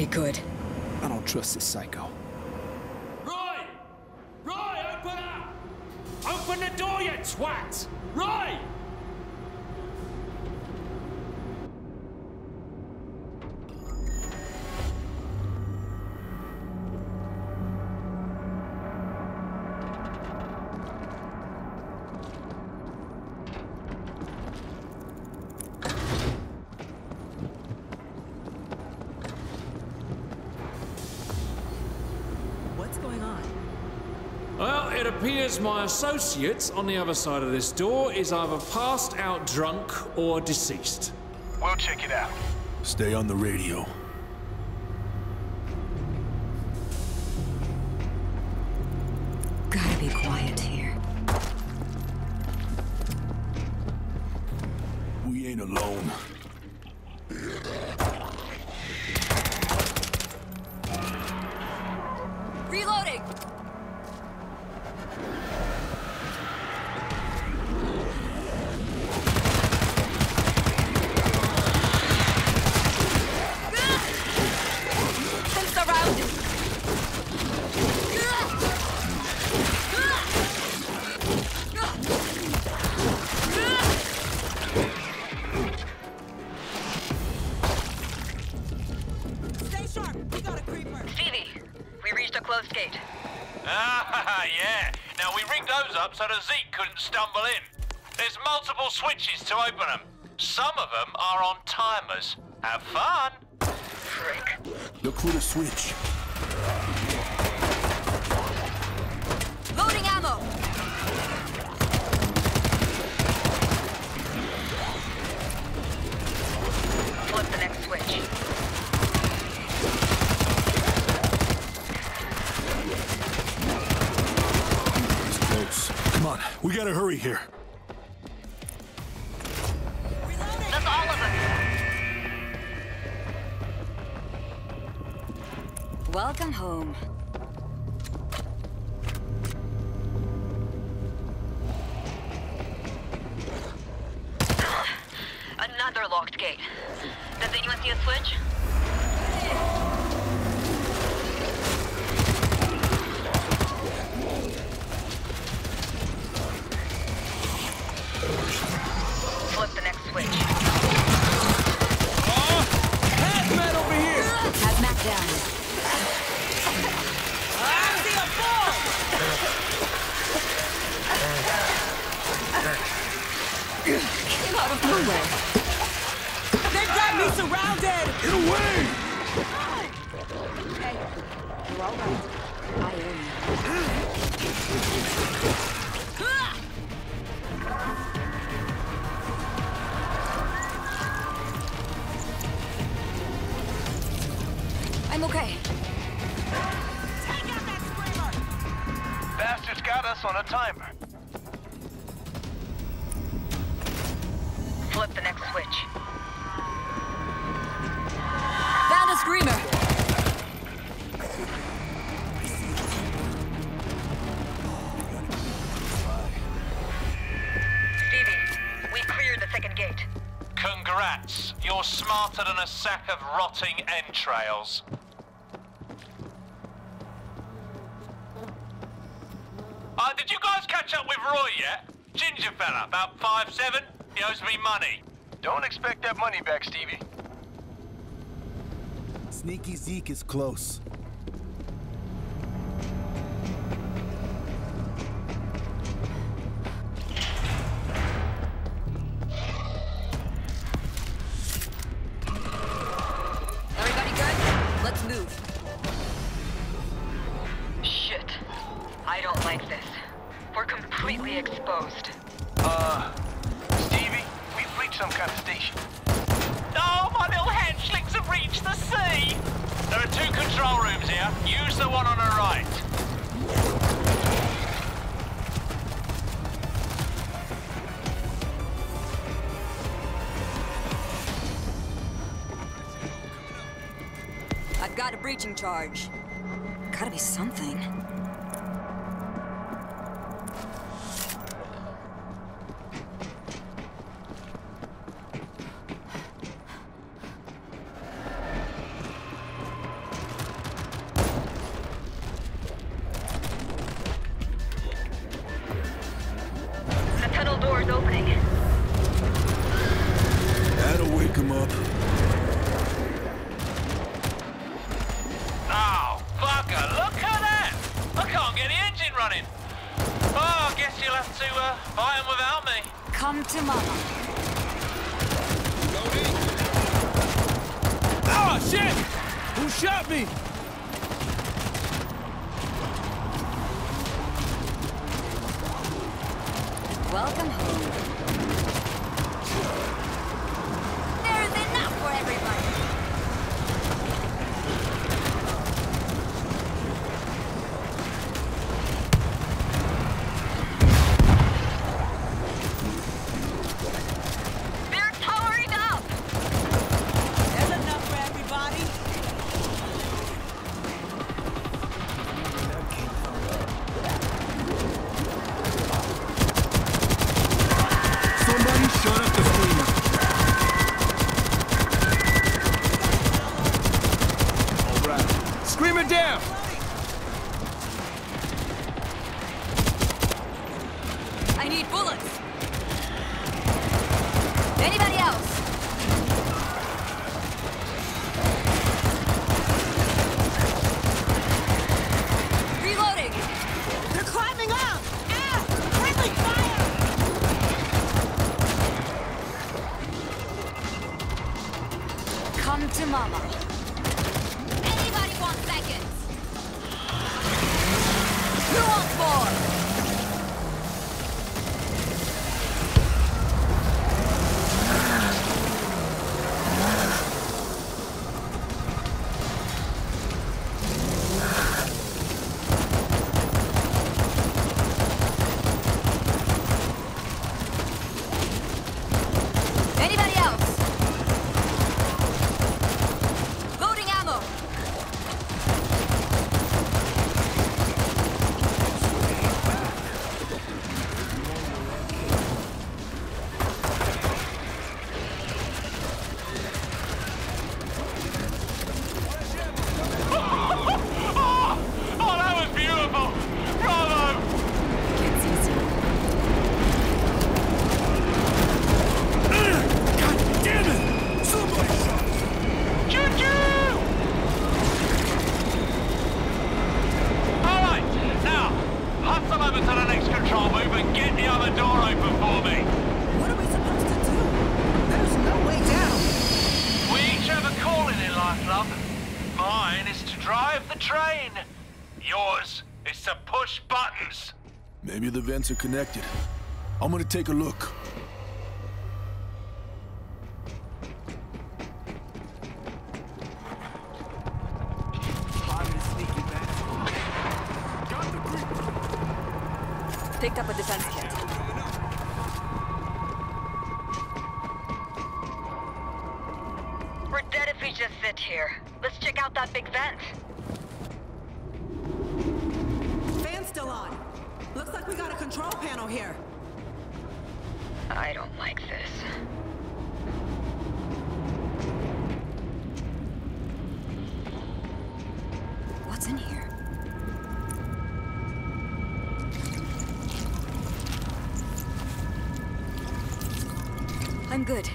be good. I don't trust this psycho. Roy! Roy, open up! Open the door, you twat! Roy! It appears my associates on the other side of this door is either passed out drunk or deceased. We'll check it out. Stay on the radio. Gotta be quiet here. We ain't alone. Reloading! Gate. Ah, yeah. Now, we rigged those up so that Zeke couldn't stumble in. There's multiple switches to open them. Some of them are on timers. Have fun. Frick. Look for the switch. Loading ammo. Flip the next switch. Come on, we gotta hurry here. Reloading. That's all of us. Welcome home. Another locked gate. Does anyone see a switch? Flip the next switch. Oh! Hazmat over here! Hazmat down. I see a ball! Came out of nowhere. They got me surrounded! Get away! Hey, you're all right. I owe you. I'm okay. Take out that screamer! Bastard's got us on a timer. Flip the next switch. Found a screamer! Stevie, we cleared the second gate. Congrats. You're smarter than a sack of rotting entrails. Did you guys catch up with Roy yet? Ginger fella, about 5'7". He owes me money. Don't expect that money back, Stevie. Sneaky Zeke is close. Everybody good? Let's move. I don't like this. We're completely exposed. Stevie, we've reached some kind of station. Oh, my little hatchlings have reached the sea! There are two control rooms here. Use the one on the right. I've got a breaching charge. Gotta be something. Come to mama. Loading. Ah, shit! Who shot me? Welcome home. There is enough for everybody. They're towering up. There's enough for everybody. Somebody shut up the screamer. Screamer down! I need bullets! Anybody else? Reloading! They're climbing up! Ah! Friendly fire! Come to mama. Maybe the vents are connected. I'm gonna take a look. Picked up a defense kit. We're dead if we just sit here. Let's check out that big vent. Fan's still on. Looks like we got a control panel here. I don't like this. What's in here? I'm good.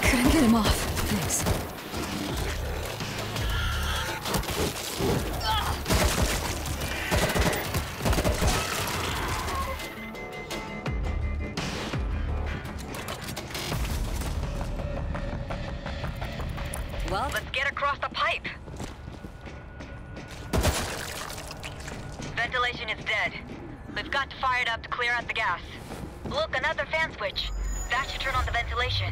Couldn't get him off. Thanks. Well, let's get across the pipe. Ventilation is dead. We've got to fire it up to clear out the gas. Look, another fan switch. That should turn on the ventilation.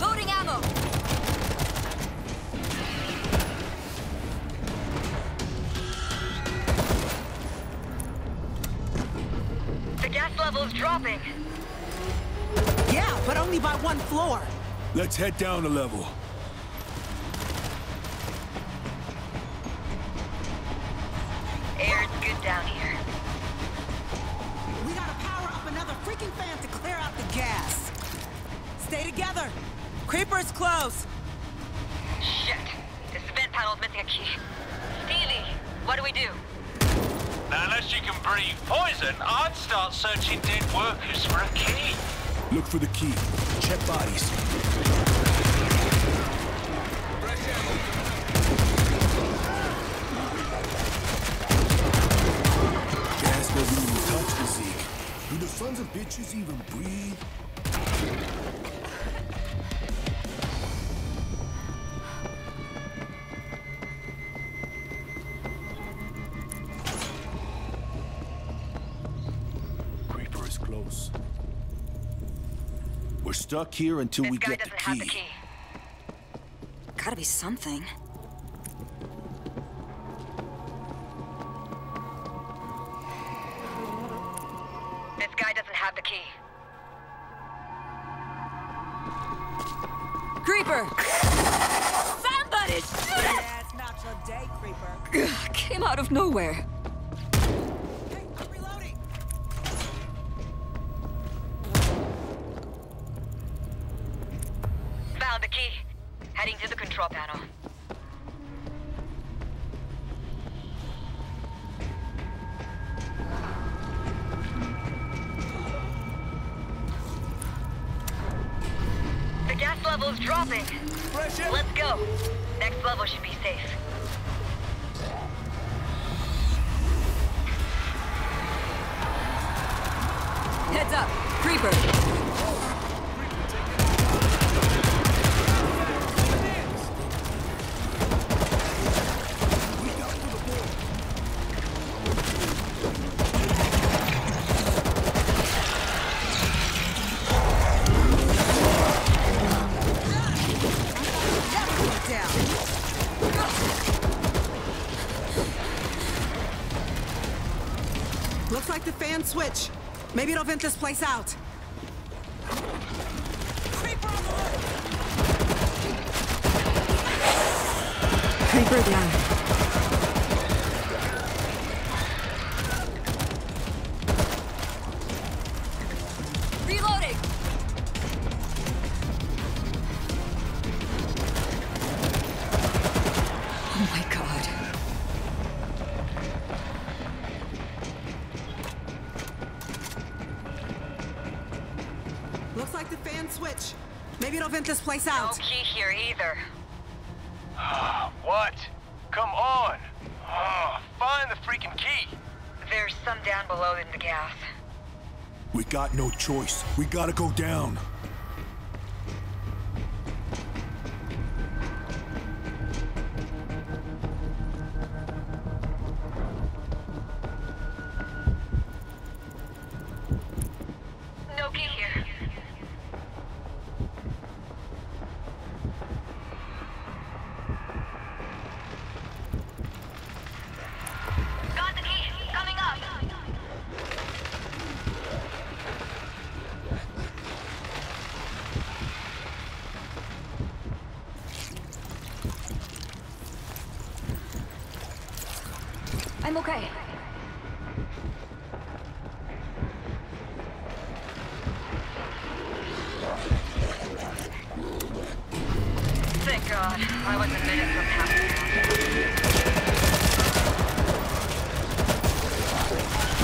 Loading ammo! The gas level is dropping. Yeah, but only by one floor. Let's head down a level. Another! Creeper's close! Shit! This vent panel's missing a key. Steely, what do we do? Now, unless you can breathe poison, I'd start searching dead workers for a key. Look for the key. Check bodies. Gas doesn't even touch the Zeke. Do the sons of bitches even breathe? Creeper is close. We're stuck here until we get the key. Gotta be something. This guy doesn't have the key. Creeper! Somebody shoot him! Yeah, it's not your day, Creeper. Ugh, came out of nowhere. Found the key. Heading to the control panel. The gas level is dropping. Let's go. Next level should be safe. Heads up, Creeper. Looks like the fan switch. Maybe it'll vent this place out. Creeper on the roof! Creeper down. Reloading! Oh my God. Looks like the fan switch. Maybe it'll vent this place out. No key here either. What? Come on! Find the freaking key! There's some down below in the gas. We got no choice. We gotta go down. I'm okay. Thank God. I wasn't minutes from half.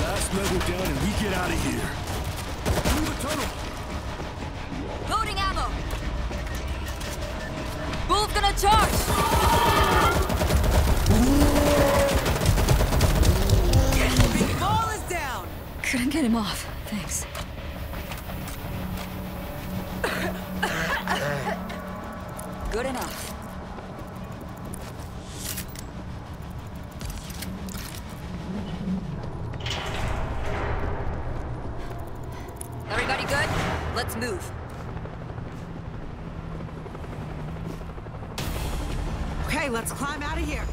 Last level down and we get out of here. Through the tunnel! Loading ammo! Bull's gonna charge! Ooh. Couldn't get him off, thanks. Good enough. Everybody good? Let's move. Okay, let's climb out of here.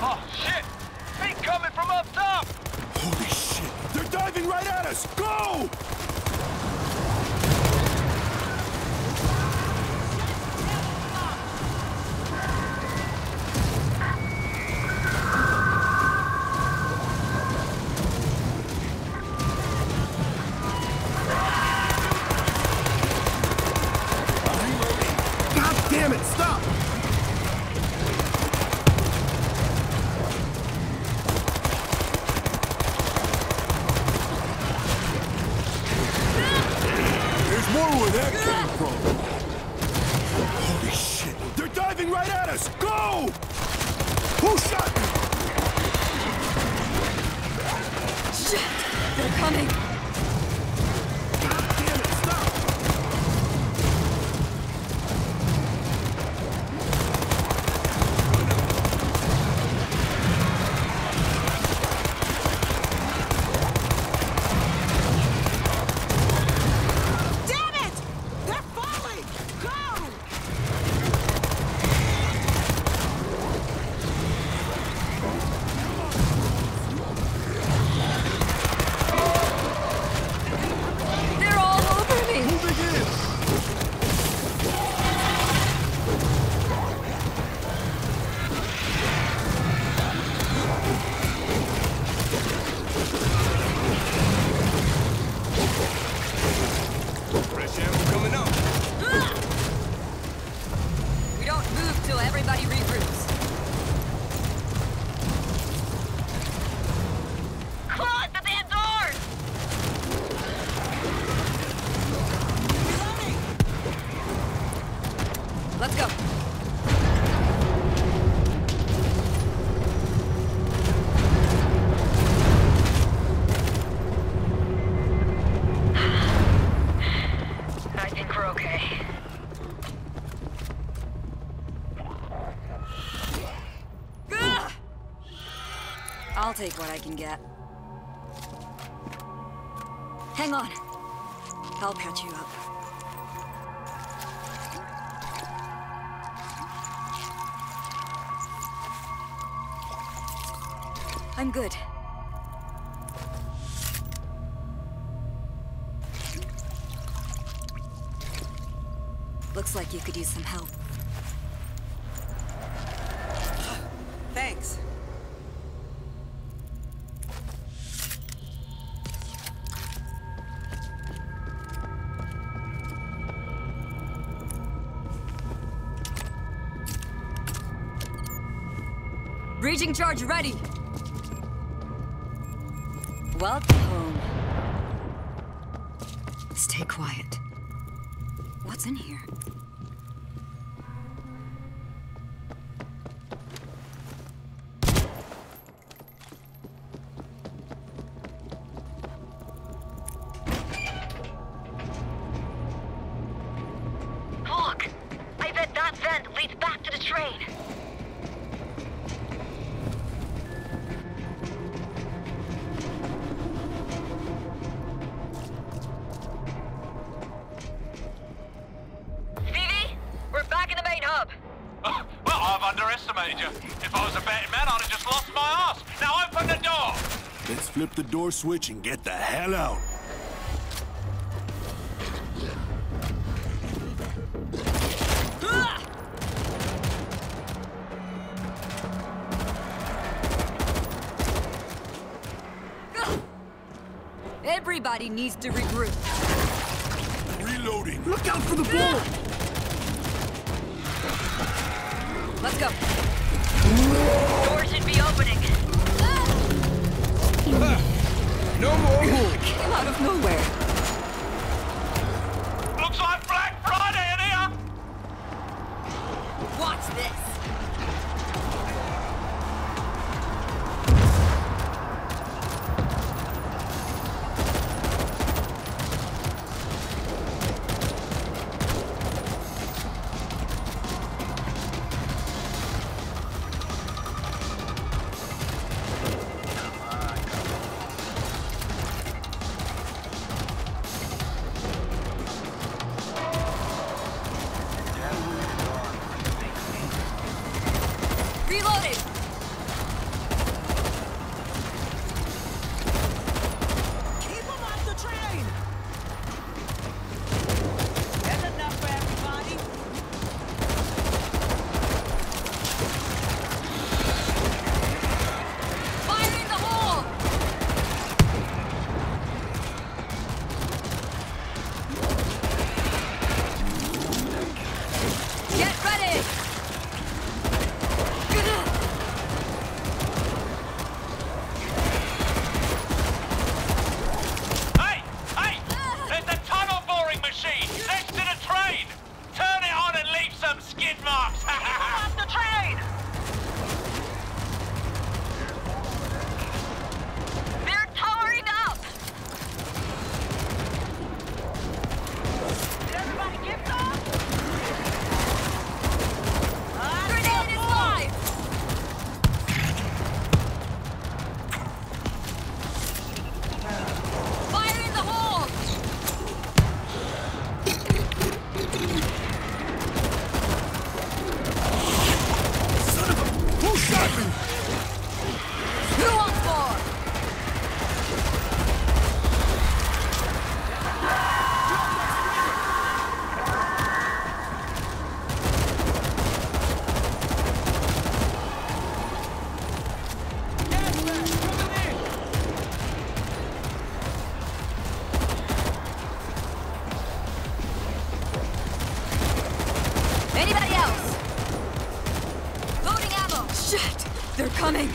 Oh, shit! They're coming from up top! Holy shit! They're diving right at us! Go! I'll take what I can get. Hang on. I'll patch you up. I'm good. Looks like you could use some help. Thanks. Breaching charge ready! Welcome home. Stay quiet. What's in here? Look! I bet that vent leads back to the train. Flip the door switch and get the hell out. Everybody needs to regroup. Reloading. Look out for the bullet. Let's go. Door should be opening. No more hook! Came out of nowhere. Looks like Black Friday in here! Watch this! Anybody else? Loading ammo! Shit! They're coming!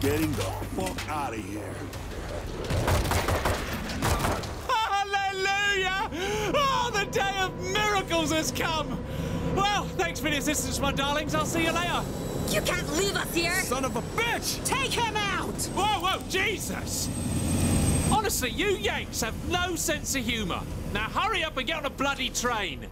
Getting the fuck out of here. Hallelujah! Oh, the day of miracles has come! Well, thanks for the assistance, my darlings. I'll see you later. You can't leave us here! Son of a bitch! Take him out! Whoa, Jesus! Honestly, you Yanks have no sense of humor. Now hurry up and get on a bloody train.